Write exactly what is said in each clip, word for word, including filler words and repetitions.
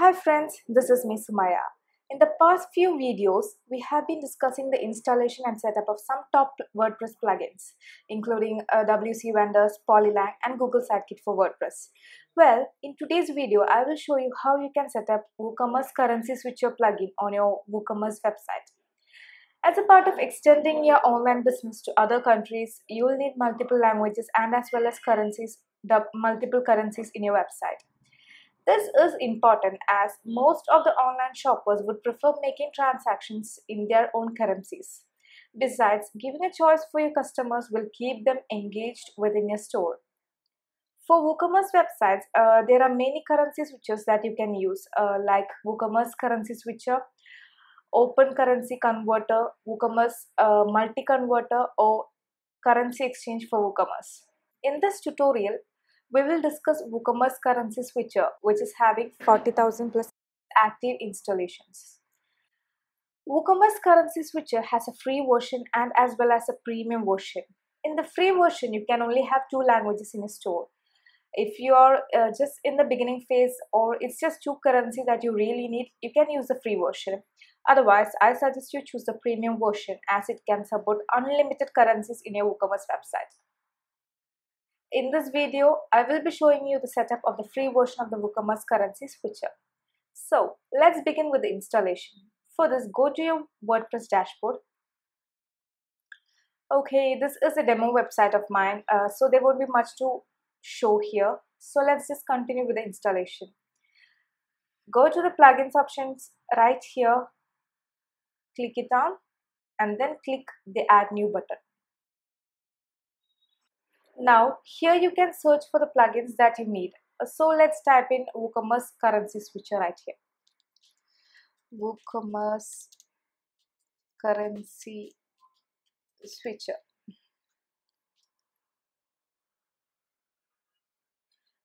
Hi friends, this is me Sumaya. In the past few videos, we have been discussing the installation and setup of some top WordPress plugins, including uh, W C Vendors, Polylang and Google Site Kit for WordPress. Well, in today's video, I will show you how you can set up WooCommerce Currency Switcher plugin on your WooCommerce website. As a part of extending your online business to other countries, you will need multiple languages and as well as currencies, the multiple currencies in your website. This is important as most of the online shoppers would prefer making transactions in their own currencies. Besides, giving a choice for your customers will keep them engaged within your store. For WooCommerce websites, uh, there are many currency switchers that you can use, uh, like WooCommerce Currency Switcher, Open Currency Converter, WooCommerce uh, Multi-Converter, or Currency Exchange for WooCommerce. In this tutorial, we will discuss WooCommerce Currency Switcher, which is having forty thousand plus active installations. WooCommerce Currency Switcher has a free version and as well as a premium version. In the free version, you can only have two languages in a store. If you are uh, just in the beginning phase or it's just two currencies that you really need, you can use the free version. Otherwise, I suggest you choose the premium version as it can support unlimited currencies in your WooCommerce website. In this video, I will be showing you the setup of the free version of the WooCommerce Currency Switcher. So, let's begin with the installation. For this, go to your WordPress dashboard. Okay, this is a demo website of mine, uh, so there won't be much to show here. So, let's just continue with the installation. Go to the plugins options right here, click it down, and then click the Add New button. Now, here you can search for the plugins that you need. So let's type in WooCommerce Currency Switcher right here. WooCommerce Currency Switcher.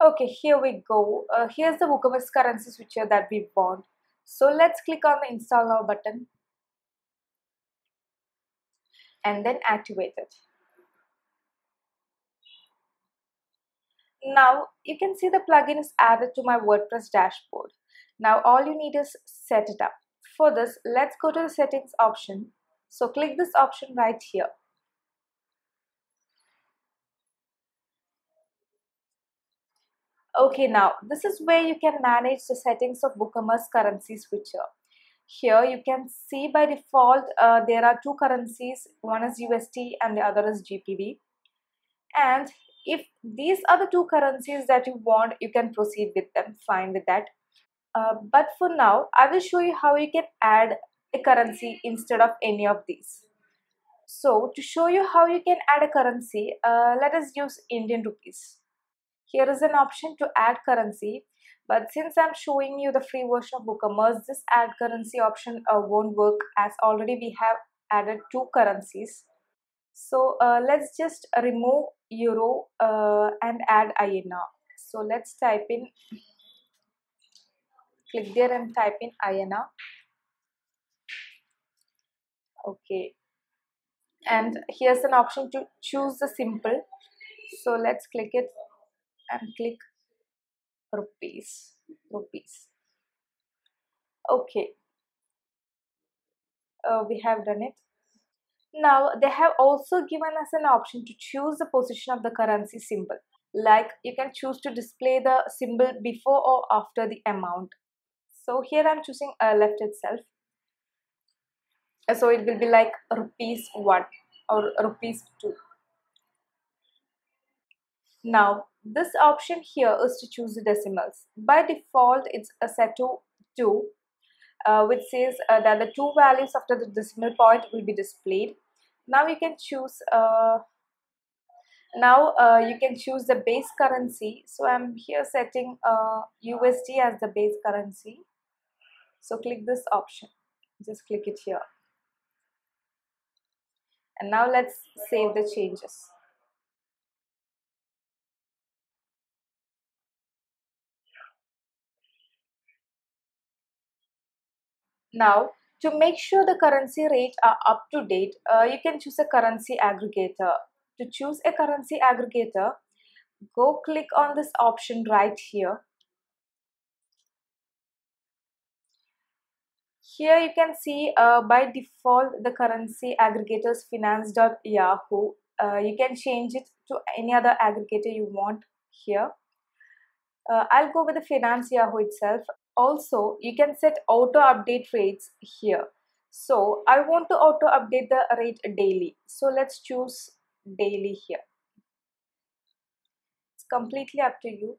Okay, here we go. Uh, here's the WooCommerce Currency Switcher that we want. So let's click on the Install Now button and then activate it. Now, you can see the plugin is added to my WordPress dashboard. Now, all you need is set it up. For this, let's go to the settings option. So, click this option right here. Okay, now, this is where you can manage the settings of WooCommerce Currency Switcher. Here, you can see by default, uh, there are two currencies. One is U S D and the other is G B P. And if these are the two currencies that you want, you can proceed with them, fine with that. Uh, but for now, I will show you how you can add a currency instead of any of these. So, to show you how you can add a currency, uh, let us use Indian rupees. Here is an option to add currency, but since I'm showing you the free version of WooCommerce, this add currency option uh, won't work as already we have added two currencies. So uh, let's just remove euro uh, and add I N R. So let's type in, click there and type in I N R. Okay, and here's an option to choose the simple. So let's click it and click rupees, rupees. Okay, uh, we have done it. Now, they have also given us an option to choose the position of the currency symbol. Like, you can choose to display the symbol before or after the amount. So, here I'm choosing uh, left itself. So, it will be like rupees one or rupees two. Now, this option here is to choose the decimals. By default, it's set to two, uh, which says uh, that the two values after the decimal point will be displayed. Now you can choose uh, now uh, you can choose the base currency. So I'm here setting uh, U S D as the base currency. So click this option, just click it here, and now let's save the changes. Now, to make sure the currency rates are up to date, uh, you can choose a currency aggregator. To choose a currency aggregator, go click on this option right here. Here you can see uh, by default the currency aggregator is finance dot yahoo. Uh, you can change it to any other aggregator you want here. Uh, I'll go with the Finance Yahoo itself. Also, you can set auto update rates here. So I want to auto update the rate daily. So let's choose daily here. It's completely up to you.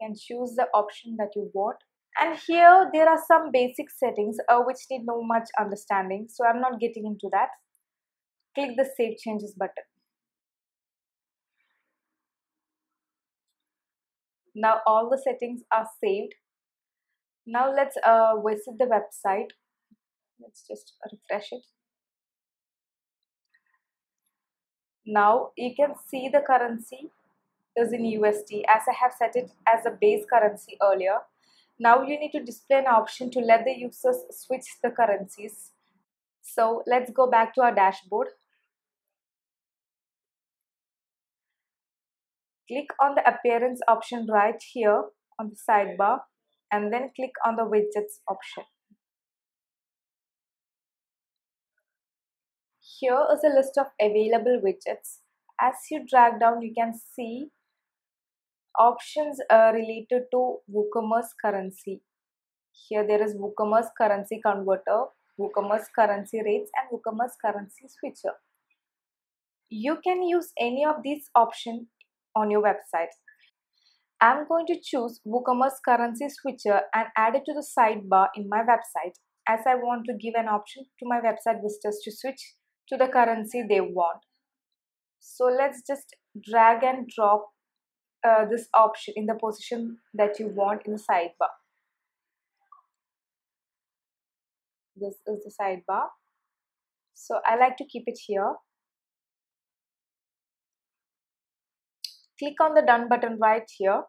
You can choose the option that you want. And here there are some basic settings uh, which need no much understanding. So I'm not getting into that. Click the Save Changes button. Now all the settings are saved. Now let's uh, visit the website. Let's just refresh it. Now you can see the currency is in U S D as I have set it as a base currency earlier. Now you need to display an option to let the users switch the currencies. So let's go back to our dashboard. Click on the appearance option right here on the sidebar and then click on the widgets option. Here is a list of available widgets. As you drag down, you can see options are related to WooCommerce currency. Here there is WooCommerce Currency Converter, WooCommerce Currency Rates and WooCommerce Currency Switcher. You can use any of these options on your website. I'm going to choose WooCommerce Currency Switcher and add it to the sidebar in my website, as I want to give an option to my website visitors to switch to the currency they want. So let's just drag and drop uh, this option in the position that you want in the sidebar. This is the sidebar. So I like to keep it here. Click on the done button right here.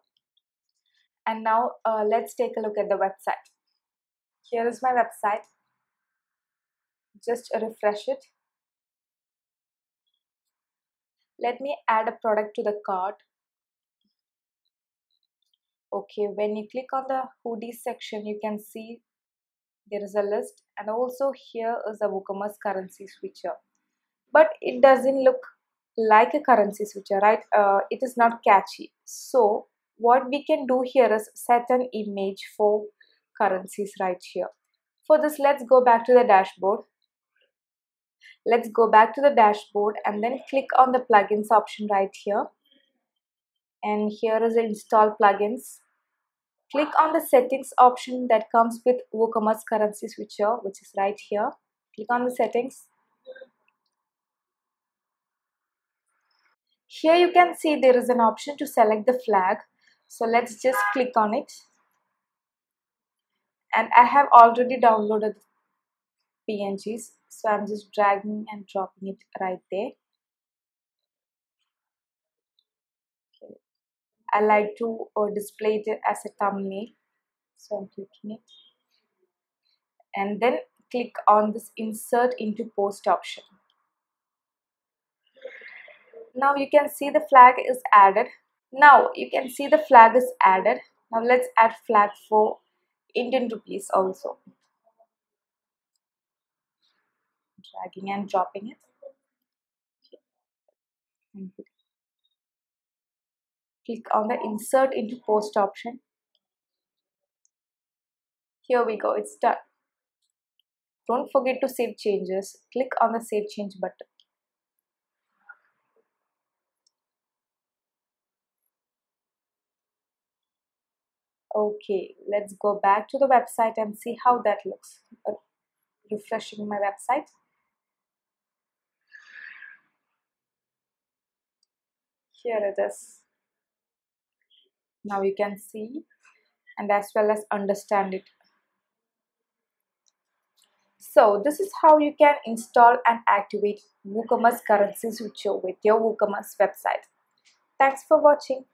And now uh, let's take a look at the website. Here is my website. Just refresh it. Let me add a product to the cart. Okay, when you click on the hoodies section, you can see there is a list, and also here is a WooCommerce currency switcher. But it doesn't look like a currency switcher, right? Uh, it is not catchy. So what we can do here is set an image for currencies right here. For this, let's go back to the dashboard. Let's go back to the dashboard and then click on the plugins option right here. And here is install plugins. Click on the settings option that comes with WooCommerce currency switcher, which is right here. Click on the settings. Here you can see there is an option to select the flag. So let's just click on it. And I have already downloaded P N Gs. So I'm just dragging and dropping it right there. Okay. I like to uh, display it as a thumbnail. So I'm clicking it. And then click on this insert into post option. Now you can see the flag is added. Now you can see the flag is added. Now let's add flag for Indian rupees also. Dragging and dropping it. Okay. Click on the insert into post option. Here we go, it's done. Don't forget to save changes. Click on the save change button. Okay, let's go back to the website and see how that looks. Refreshing my website. Here it is. Now you can see and as well as understand it. So this is how you can install and activate WooCommerce Currency Switcher with your WooCommerce website. Thanks for watching.